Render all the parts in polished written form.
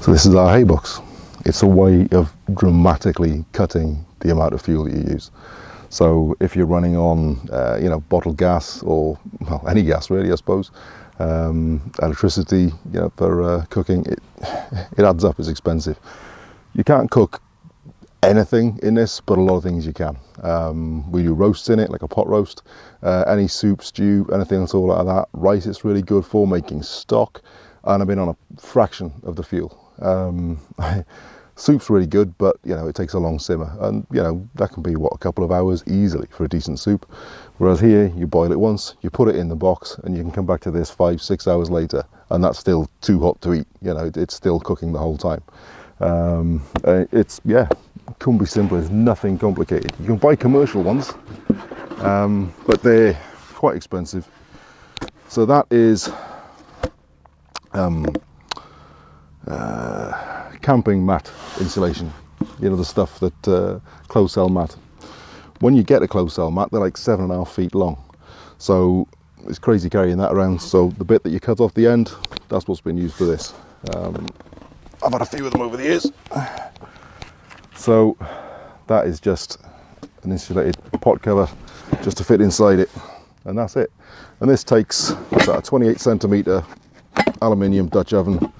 So this is our hay box. It's a way of dramatically cutting the amount of fuel that you use. So if you're running on bottled gas, or well, any gas really, I suppose, electricity, for cooking, it adds up, it's expensive. You can't cook anything in this, but a lot of things you can. We do roasts in it, like a pot roast, any soup, stew, anything at all like that. Rice, it's really good for making stock, and I've been on a fraction of the fuel. Soup's really good, but it takes a long simmer, and that can be a couple of hours easily for a decent soup. Whereas here, you boil it once, you put it in the box, and you can come back to this 5-6 hours later, and that's still too hot to eat. It's still cooking the whole time. Couldn't be simpler. It's nothing complicated. You can buy commercial ones, but they're quite expensive. So that is camping mat insulation, the stuff that closed cell mat. When you get a closed cell mat, they're like 7.5 feet long, so it's crazy carrying that around. So the bit that you cut off the end, that's what's been used for this. I've had a few of them over the years. So that is just an insulated pot cover just to fit inside it, and that's it. And this takes about a 28 centimetre aluminium Dutch oven,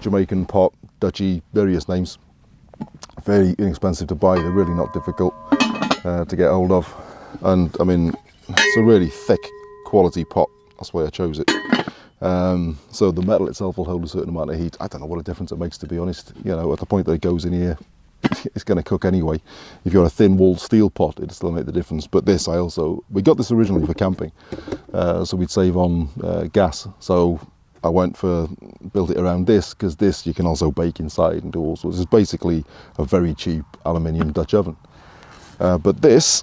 Jamaican pot, Dutchy, various names. Very inexpensive to buy, they're really not difficult to get hold of. And I mean, it's a really thick quality pot, that's why I chose it. So the metal itself will hold a certain amount of heat. I don't know what a difference it makes, to be honest. At the point that it goes in here, it's going to cook anyway. If you've got a thin-walled steel pot, it'll still make the difference. But this, we got this originally for camping, so we'd save on gas. So I built it around this, because this you can also bake inside and do all sorts. It's basically a very cheap aluminium Dutch oven. But this,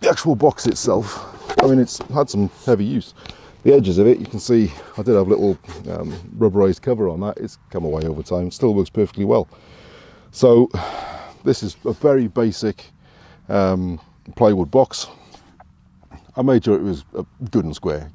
the actual box itself, it's had some heavy use. The edges of it, you can see, I did have a little rubberized cover on that. It's come away over time. It still works perfectly well. So this is a very basic plywood box. I made sure it was good and square.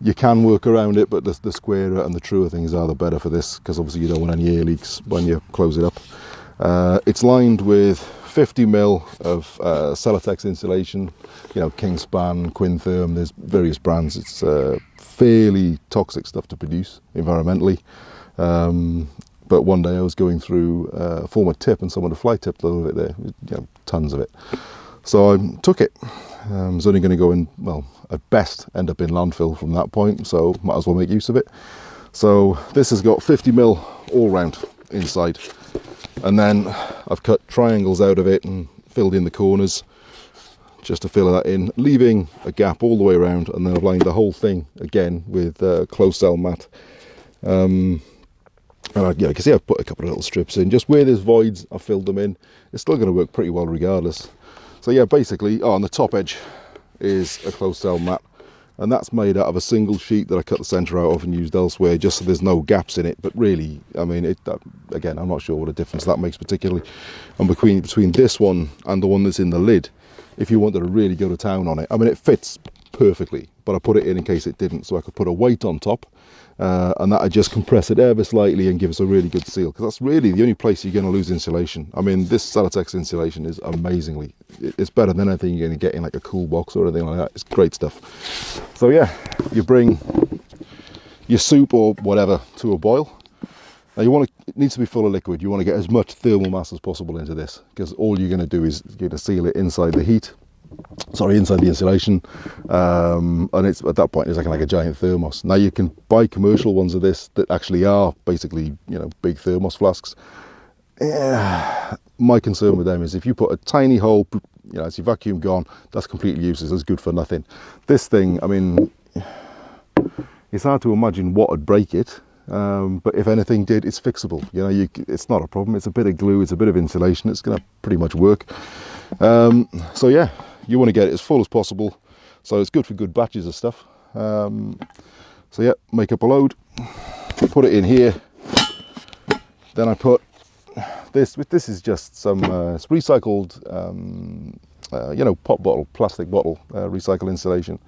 You can work around it, but the squarer and the truer things are, the better for this, because obviously you don't want any air leaks when you close it up. It's lined with 50mm of Celotex insulation, Kingspan, Quintherm, there's various brands. It's fairly toxic stuff to produce environmentally. But one day I was going through a former tip, and someone had fly tipped a little bit there, tons of it. So I took it. It's only going to go in, well, at best end up in landfill from that point, so might as well make use of it. So this has got 50mm all round inside, and then I've cut triangles out of it and filled in the corners just to fill that in, leaving a gap all the way around, and then I've lined the whole thing again with closed cell mat. And you can see I've put a couple of little strips in. Just where there's voids, I've filled them in. It's still going to work pretty well regardless. So yeah, basically, on the top edge is a closed cell mat. And that's made out of a single sheet that I cut the centre out of and used elsewhere, just so there's no gaps in it. But really, again, I'm not sure what a difference that makes particularly. And between this one and the one that's in the lid, if you wanted to really go to town on it, it fits perfectly, but I put it in case it didn't, so I could put a weight on top, and that would just compress it ever slightly and give us a really good seal, because that's really the only place you're going to lose insulation. This Celotex insulation is amazingly, it's better than anything you're going to get in like a cool box or anything like that. It's great stuff. So yeah, you bring your soup or whatever to a boil. Now it needs to be full of liquid. You want to get as much thermal mass as possible into this, because all you're going to do is you're going to seal it inside the heat. Sorry, inside the insulation, and it's at that point it's like a giant thermos. Now you can buy commercial ones of this that actually are basically big thermos flasks. My concern with them is if you put a tiny hole, it's your vacuum gone. That's completely useless. It's good for nothing. This thing, it's hard to imagine what would break it. But if anything did, it's fixable. It's not a problem. It's a bit of glue. It's a bit of insulation. It's going to pretty much work. So yeah, you want to get it as full as possible. So it's good for good batches of stuff. So yeah, make up a load, put it in here. Then I put this. This is just some it's recycled, pop bottle, plastic bottle, recycled insulation.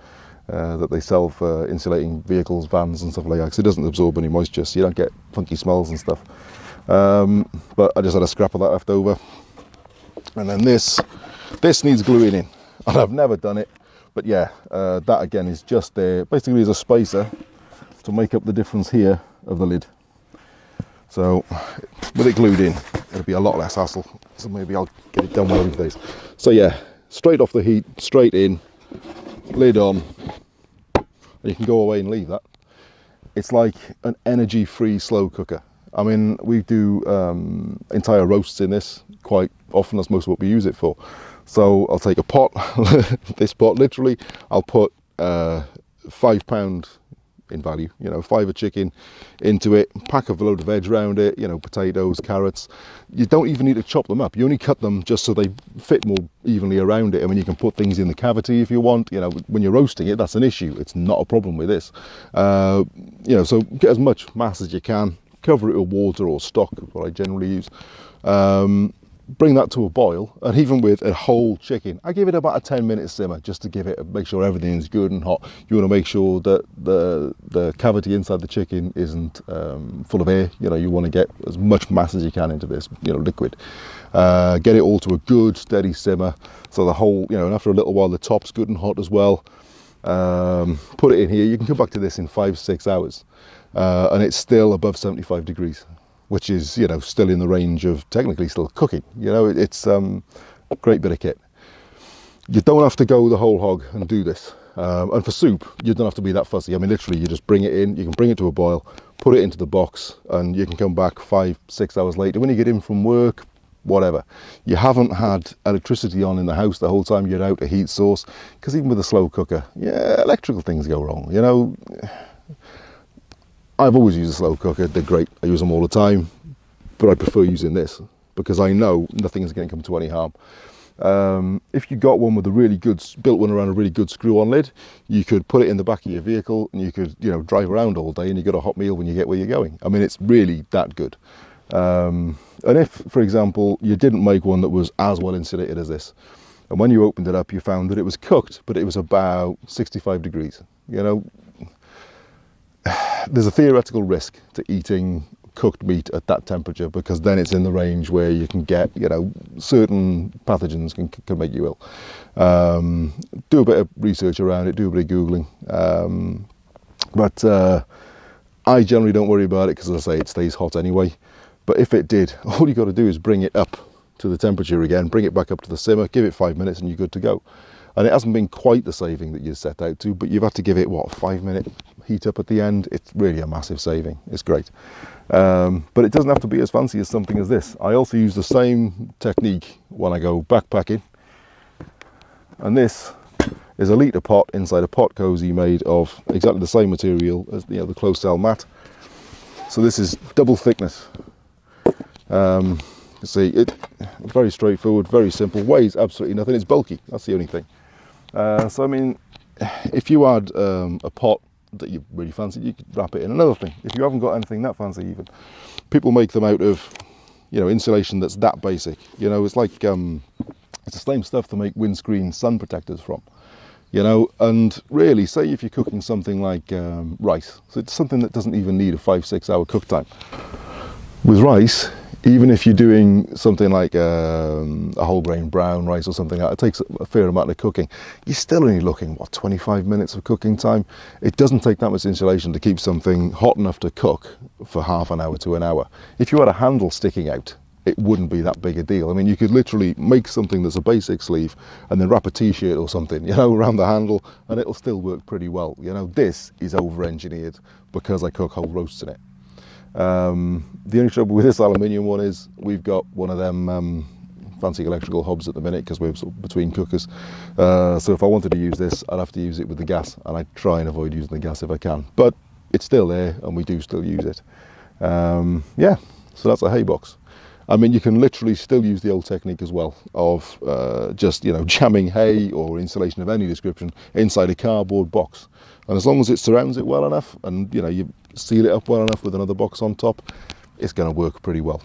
that they sell for insulating vehicles, vans and stuff like that, because it doesn't absorb any moisture, so you don't get funky smells and stuff. But I just had a scrap of that left over. And then this needs gluing in, and I've never done it, but yeah, that again is just there, basically is a spacer to make up the difference here of the lid. So with it glued in, it'll be a lot less hassle, so maybe I'll get it done one of these days. So yeah, straight off the heat, straight in, lid on, and you can go away and leave that. It's like an energy-free slow cooker. I mean, we do entire roasts in this quite often. That's most of what we use it for. So I'll take a pot, this pot literally, I'll put £5 in value, you know, £5 a chicken into it, pack a load of veg around it, you know, potatoes, carrots. You don't even need to chop them up. You only cut them just so they fit more evenly around it. I mean, you can put things in the cavity if you want, you know, when you're roasting it, that's an issue. It's not a problem with this. You know, so get as much mass as you can. Cover it with water or stock, what I generally use. Bring that to a boil, and even with a whole chicken, I give it about a 10-minute simmer just to make sure everything's good and hot. You want to make sure that the cavity inside the chicken isn't full of air. You know, you want to get as much mass as you can into this, you know, liquid. Get it all to a good steady simmer, so the whole, you know, and after a little while the top's good and hot as well. Put it in here. You can come back to this in 5-6 hours. And it's still above 75 degrees, which is, you know, still in the range of technically still cooking. You know, it's a great bit of kit. You don't have to go the whole hog and do this. And for soup, you don't have to be that fussy. I mean, literally, you just bring it in, you can bring it to a boil, put it into the box, and you can come back 5-6 hours later. When you get in from work, whatever. You haven't had electricity on in the house the whole time you're out, a heat source, because even with a slow cooker, yeah, electrical things go wrong, you know. I've always used a slow cooker, they're great, I use them all the time, but I prefer using this because I know nothing is going to come to any harm. If you got one with a really good, built one around a really good screw-on lid, you could put it in the back of your vehicle and you could, you know, drive around all day and you got a hot meal when you get where you're going. I mean, it's really that good. And if, for example, you didn't make one that was as well insulated as this, and when you opened it up, you found that it was cooked, but it was about 65 degrees, you know, there's a theoretical risk to eating cooked meat at that temperature, because then it's in the range where you can get, you know, certain pathogens can make you ill. Do a bit of research around it, do a bit of Googling. But I generally don't worry about it because, as I say, it stays hot anyway. But if it did, all you got to do is bring it up to the temperature again, bring it back up to the simmer, give it 5 minutes and you're good to go. And it hasn't been quite the saving that you set out to, but you've had to give it, what, a 5-minute heat up at the end. It's really a massive saving. It's great. But it doesn't have to be as fancy as something as this. I also use the same technique when I go backpacking. And this is a litre pot inside a pot cosy made of exactly the same material as, you know, the closed cell mat. So this is double thickness. See, it's very straightforward, very simple, weighs absolutely nothing. It's bulky, that's the only thing. So I mean, if you had a pot that you really fancy, you could wrap it in another thing. If you haven't got anything that fancy, even people make them out of, you know, insulation that's that basic. You know, it's like it's the same stuff to make windscreen sun protectors from, you know. And really, say if you're cooking something like rice, so it's something that doesn't even need a 5-6 hour cook time. With rice, even if you're doing something like a whole grain brown rice or something like that, it takes a fair amount of cooking. You're still only looking, what, 25 minutes of cooking time? It doesn't take that much insulation to keep something hot enough to cook for half an hour to an hour. If you had a handle sticking out, it wouldn't be that big a deal. I mean, you could literally make something that's a basic sleeve and then wrap a t-shirt or something, you know, around the handle, and it'll still work pretty well. You know, this is over-engineered because I cook whole roasts in it. The only trouble with this aluminium one is we've got one of them fancy electrical hobs at the minute because we're sort of between cookers, so if I wanted to use this, I'd have to use it with the gas, and I try and avoid using the gas if I can, but it's still there and we do still use it. Yeah, so that's a hay box. I mean, you can literally still use the old technique as well of just, you know, jamming hay or insulation of any description inside a cardboard box. And as long as it surrounds it well enough and, you know, you seal it up well enough with another box on top, it's going to work pretty well.